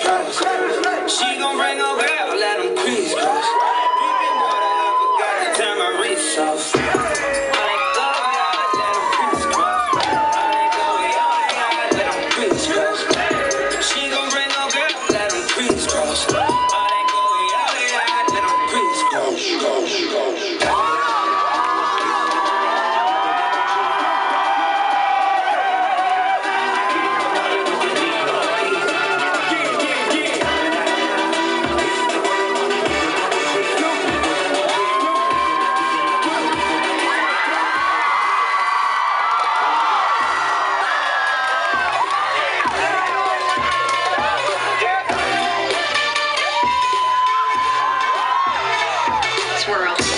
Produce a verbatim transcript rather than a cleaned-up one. Kris Kross. She gon' bring her girl, let them Kris Kross. Drinking water, I forgot to turn my wrist off. World.